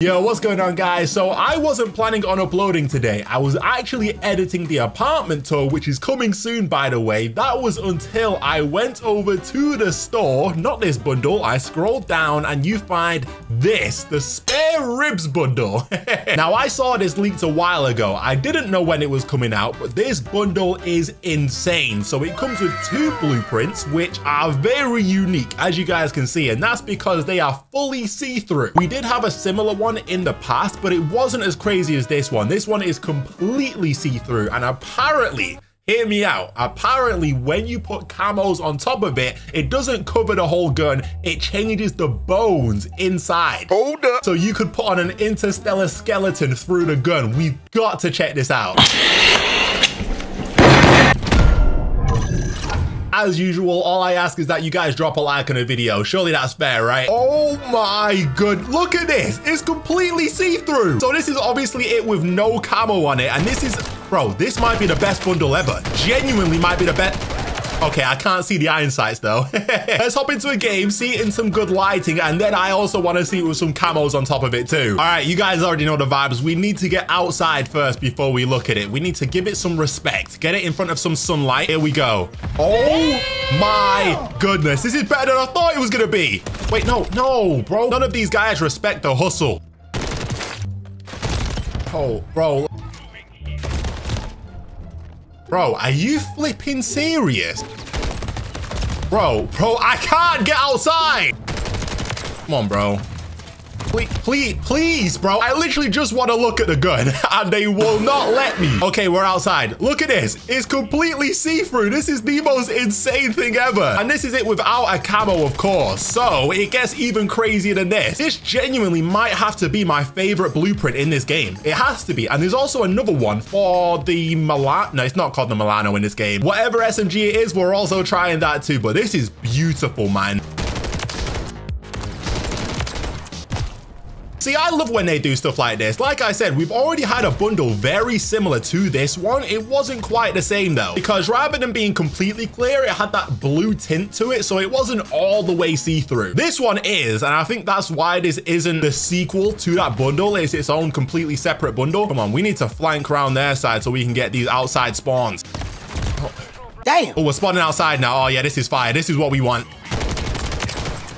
Yo, what's going on, guys? So I wasn't planning on uploading today. I was actually editing the apartment tour, which is coming soon, by the way. That was until I went over to the store, not this bundle. I scrolled down and you find this, the spare ribs bundle. Now, I saw this leaked a while ago. I didn't know when it was coming out, but this bundle is insane. So it comes with two blueprints, which are very unique, as you guys can see, and that's because they are fully see-through. We did have a similar one in the past, but it wasn't as crazy as this one. This one is completely see-through, and apparently, hear me out, apparently when you put camos on top of it, it doesn't cover the whole gun, it changes the bones inside. Hold up. So you could put on an interstellar skeleton through the gun. We've got to check this out. As usual, all I ask is that you guys drop a like on a video. Surely that's fair, right? Oh my good, look at this. It's completely see-through. So this is obviously it with no camo on it. And this is, bro, this might be the best bundle ever. Genuinely might be the best. Okay, I can't see the iron sights though. Let's hop into a game, see it in some good lighting, and then I also want to see it with some camos on top of it too. All right, you guys already know the vibes. We need to get outside first before we look at it. We need to give it some respect. Get it in front of some sunlight. Here we go. Oh my goodness. This is better than I thought it was going to be. Wait, no, bro. None of these guys respect the hustle. Oh, bro. Bro, are you flipping serious? Bro, I can't get outside. Come on, bro. Please, bro. I literally just want to look at the gun and they will not let me. Okay, we're outside. Look at this. It's completely see-through. This is the most insane thing ever. And this is it without a camo, of course. So it gets even crazier than this. This genuinely might have to be my favorite blueprint in this game. It has to be. And there's also another one for the Milano. No, it's not called the Milano in this game. Whatever SMG it is, we're also trying that too. But this is beautiful, man. See, I love when they do stuff like this. Like I said, we've already had a bundle very similar to this one. It wasn't quite the same though, because rather than being completely clear, it had that blue tint to it. So it wasn't all the way see-through. This one is, and I think that's why this isn't the sequel to that bundle. It's its own completely separate bundle. Come on, we need to flank around their side so we can get these outside spawns. Oh. Damn. Oh, we're spawning outside now. Oh yeah, this is fire. This is what we want.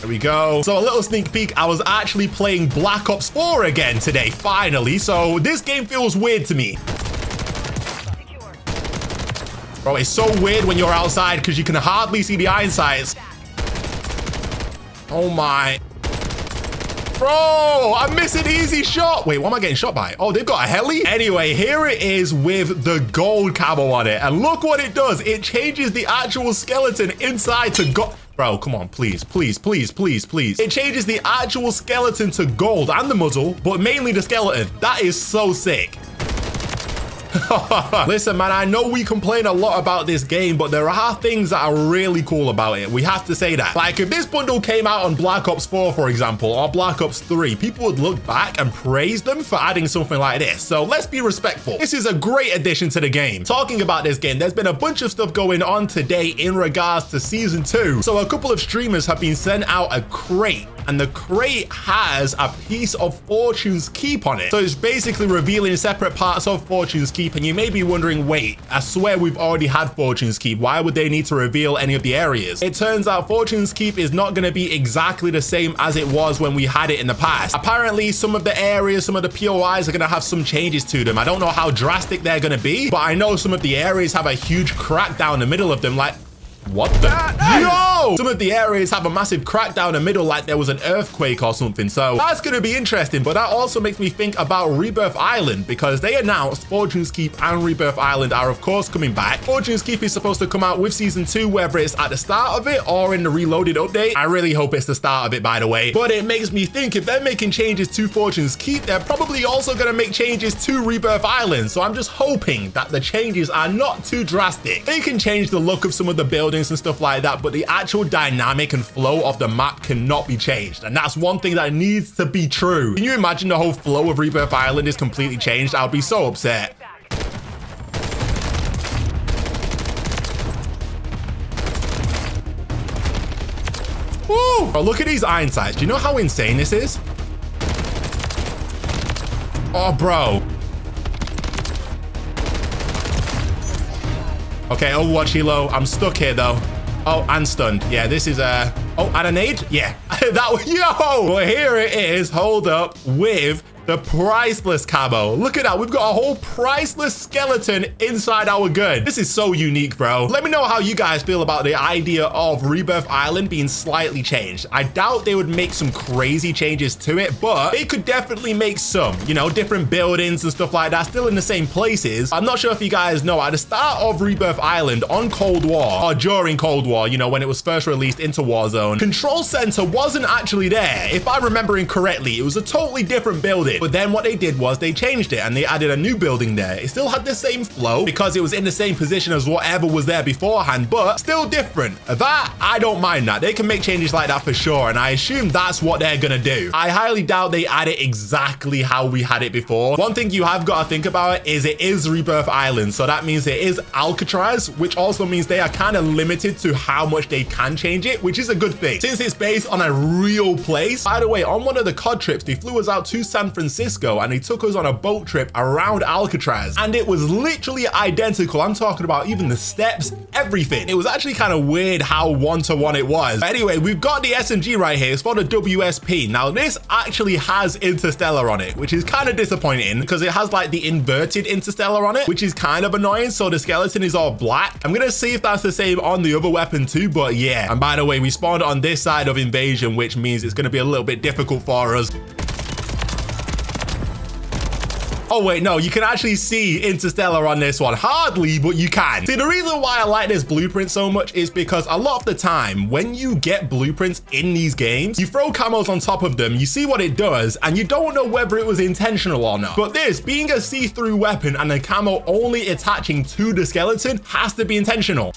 There we go. So a little sneak peek, I was actually playing Black Ops 4 again today, finally. So this game feels weird to me. Bro, it's so weird when you're outside because you can hardly see the iron sights. Oh my. Bro, I miss an easy shot. Wait, what am I getting shot by? Oh, they've got a heli? Anyway, here it is with the gold camo on it. And look what it does. It changes the actual skeleton inside to gold. Bro, come on, please, please, please, please, please. It changes the actual skeleton to gold and the muzzle, but mainly the skeleton. That is so sick. Listen, man, I know we complain a lot about this game, but there are things that are really cool about it. We have to say that. Like, if this bundle came out on Black Ops 4, for example, or Black Ops 3, people would look back and praise them for adding something like this. So let's be respectful. This is a great addition to the game. Talking about this game, there's been a bunch of stuff going on today in regards to Season 2. So a couple of streamers have been sent out a crate, and the crate has a piece of Fortune's Keep on it. So it's basically revealing separate parts of Fortune's Keep, and you may be wondering, wait, I swear we've already had Fortune's Keep. Why would they need to reveal any of the areas? It turns out Fortune's Keep is not going to be exactly the same as it was when we had it in the past. Apparently, some of the areas, some of the POIs are going to have some changes to them. I don't know how drastic they're going to be, but I know some of the areas have a huge crack down the middle of them, like... What the? Yo! Some of the areas have a massive crack down the middle, like there was an earthquake or something. So that's going to be interesting. But that also makes me think about Rebirth Island, because they announced Fortune's Keep and Rebirth Island are, of course, coming back. Fortune's Keep is supposed to come out with Season 2, whether it's at the start of it or in the reloaded update. I really hope it's the start of it, by the way. But it makes me think if they're making changes to Fortune's Keep, they're probably also going to make changes to Rebirth Island. So I'm just hoping that the changes are not too drastic. They can change the look of some of the builds and stuff like that, but the actual dynamic and flow of the map cannot be changed, and that's one thing that needs to be true. Can you imagine the whole flow of Rebirth Island is completely changed? I'll be so upset. Woo! Oh, look at these iron sights. Do you know how insane this is? Oh, bro. Okay, Overwatch Hilo. I'm stuck here, though. Oh, and stunned. Yeah, this is a... Oh, and a nade? Yeah. That... Yo! Well, here it is. Hold up. With... the priceless camo. Look at that. We've got a whole priceless skeleton inside our gun. This is so unique, bro. Let me know how you guys feel about the idea of Rebirth Island being slightly changed. I doubt they would make some crazy changes to it, but they could definitely make some, you know, different buildings and stuff like that, still in the same places. I'm not sure if you guys know, at the start of Rebirth Island on Cold War, or during Cold War, you know, when it was first released into Warzone, Control Center wasn't actually there. If I'm remembering correctly, it was a totally different building. But then what they did was they changed it and they added a new building there. It still had the same flow because it was in the same position as whatever was there beforehand, but still different. That, I don't mind that. They can make changes like that for sure, and I assume that's what they're gonna do. I highly doubt they add it exactly how we had it before. One thing you have got to think about is it is Rebirth Island, so that means it is Alcatraz, which also means they are kind of limited to how much they can change it, which is a good thing, since it's based on a real place. By the way, on one of the COD trips, they flew us out to San Francisco and they took us on a boat trip around Alcatraz, and it was literally identical. I'm talking about even the steps, everything. It was actually kind of weird how one-to-one it was. But anyway, we've got the SMG right here. It's for the WSP. Now this actually has Interstellar on it, which is kind of disappointing because it has like the inverted Interstellar on it, which is kind of annoying. So the skeleton is all black. I'm gonna see if that's the same on the other weapon too, but yeah. And by the way, we spawned on this side of invasion, which means it's gonna be a little bit difficult for us. Oh wait, no, you can actually see Interstellar on this one. Hardly, but you can. See, the reason why I like this blueprint so much is because a lot of the time, when you get blueprints in these games, you throw camos on top of them, you see what it does, and you don't know whether it was intentional or not. But this, being a see-through weapon and a camo only attaching to the skeleton, has to be intentional.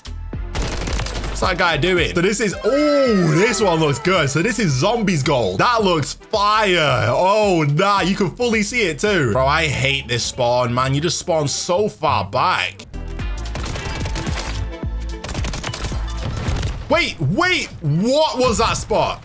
What's that guy doing? So this is, oh, this one looks good. So this is Zombies Gold. That looks fire. Oh, nah, you can fully see it too. Bro, I hate this spawn, man. You just spawn so far back. Wait, wait, what was that spot?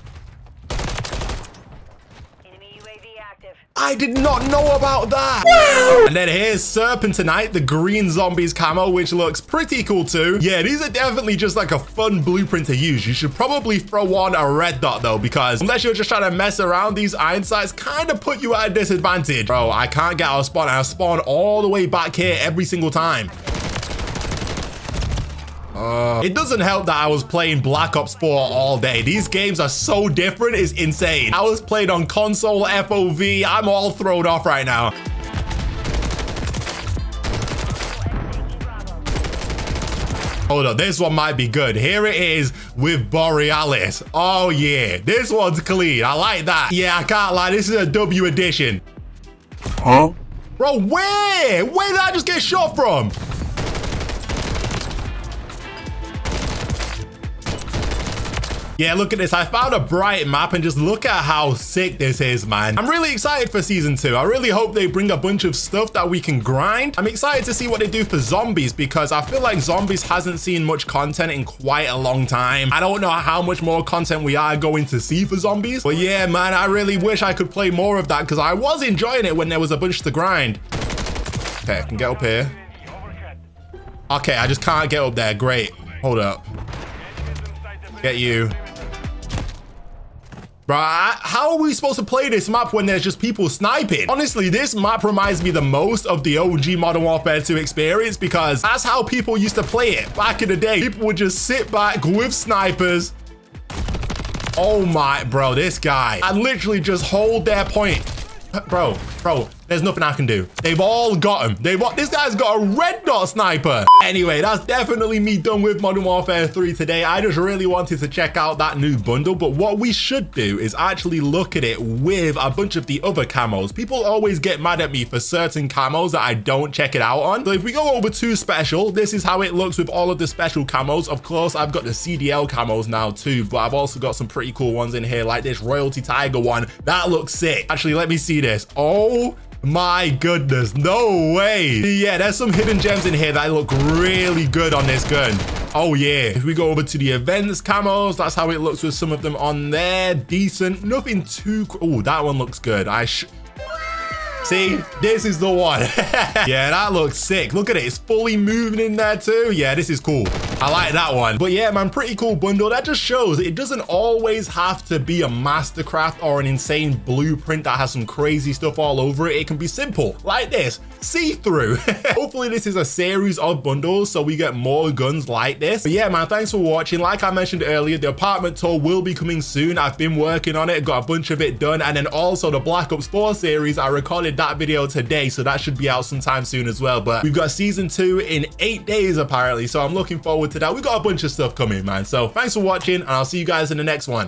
I did not know about that. Wow. And then here's Serpentonite, the green zombies camo, which looks pretty cool too. Yeah, these are definitely just like a fun blueprint to use. You should probably throw on a red dot though, because unless you're just trying to mess around, these iron sights kind of put you at a disadvantage. Bro, I can't get out of spawn. I spawn all the way back here every single time. It doesn't help that I was playing Black Ops 4 all day. These games are so different, it's insane. I was playing on console, FOV. I'm all thrown off right now. Hold on, this one might be good. Here it is with Borealis. Oh yeah, this one's clean. I like that. Yeah, I can't lie, this is a W edition. Huh? Bro, where? Where did I just get shot from? Yeah, look at this. I found a bright map and just look at how sick this is, man. I'm really excited for season 2. I really hope they bring a bunch of stuff that we can grind. I'm excited to see what they do for zombies because I feel like zombies hasn't seen much content in quite a long time. I don't know how much more content we are going to see for zombies. But yeah, man, I really wish I could play more of that because I was enjoying it when there was a bunch to grind. Okay, I can get up here. Okay, I just can't get up there. Great. Hold up. Get you. Bruh, how are we supposed to play this map when there's just people sniping? Honestly, this map reminds me the most of the OG Modern Warfare 2 experience because that's how people used to play it back in the day. People would just sit back with snipers. Oh my, bro, this guy. I literally just hold their point. Bro, there's nothing I can do. They've all got him. This guy's got a red dot sniper. Anyway, that's definitely me done with Modern Warfare 3 today. I just really wanted to check out that new bundle, but what we should do is actually look at it with a bunch of the other camos. People always get mad at me for certain camos that I don't check it out on. So if we go over to special, this is how it looks with all of the special camos. Of course, I've got the CDL camos now too, but I've also got some pretty cool ones in here, like this Royalty Tiger one. That looks sick. Actually, let me see this. Oh, my goodness, no way. Yeah, there's some hidden gems in here that look really good on this gun. Oh yeah, if we go over to the events camos, that's how it looks with some of them on there. Decent, nothing too, oh, that one looks good. See, this is the one. Yeah, that looks sick. Look at it. It's fully moving in there too. Yeah, this is cool. I like that one. But yeah, man, pretty cool bundle. That just shows that it doesn't always have to be a mastercraft or an insane blueprint that has some crazy stuff all over it. It can be simple like this, see-through. Hopefully this is a series of bundles so we get more guns like this. But yeah, man, thanks for watching. Like I mentioned earlier, the apartment tour will be coming soon. I've been working on it, got a bunch of it done. And then also the Black Ops 4 series, I recorded that video today, so that should be out sometime soon as well. But we've got season 2 in 8 days apparently, so I'm looking forward to that. We've got a bunch of stuff coming, man. So thanks for watching, and I'll see you guys in the next one.